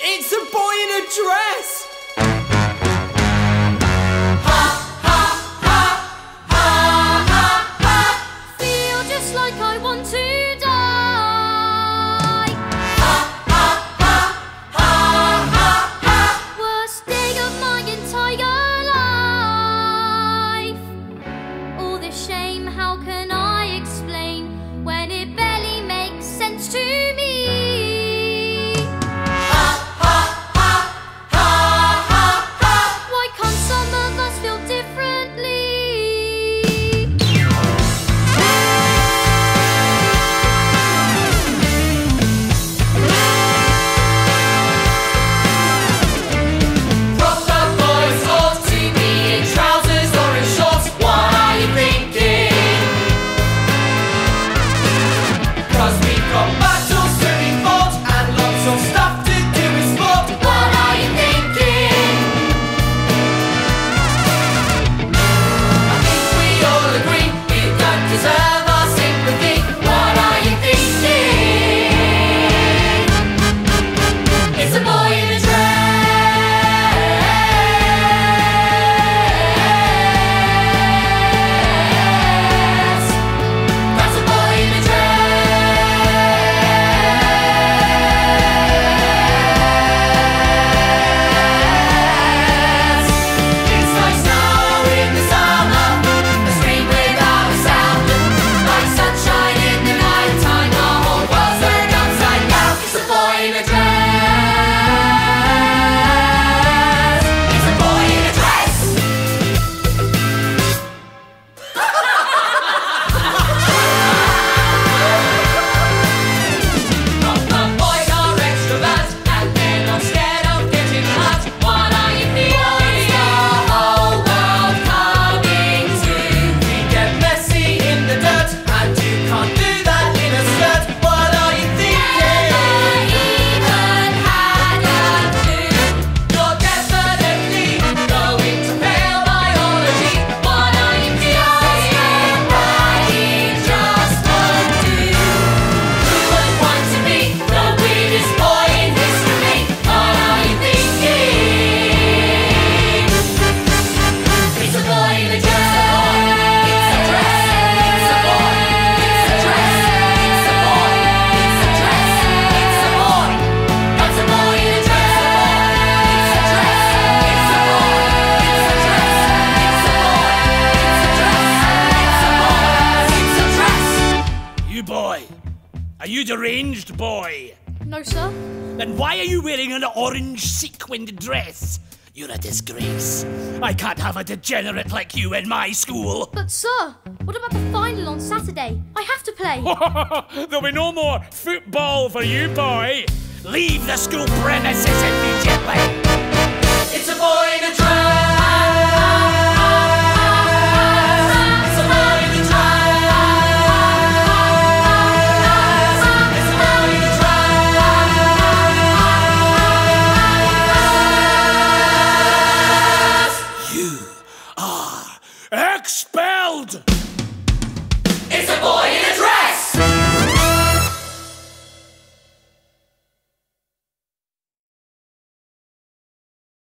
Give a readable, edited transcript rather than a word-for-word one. It's a boy in a dress! Ha, ha, ha, ha, ha, ha. Feel just like I want to die. Ha, ha, ha, ha, ha, ha. Worst day of my entire life. All this shame, how can I explain when it barely makes sense to me? Are you deranged, boy? No, sir. Then why are you wearing an orange sequined dress? You're a disgrace. I can't have a degenerate like you in my school. But, sir, what about the final on Saturday? I have to play. There'll be no more football for you, boy. Leave the school premises immediately. It's a boy in a dress. Expelled! It's a boy!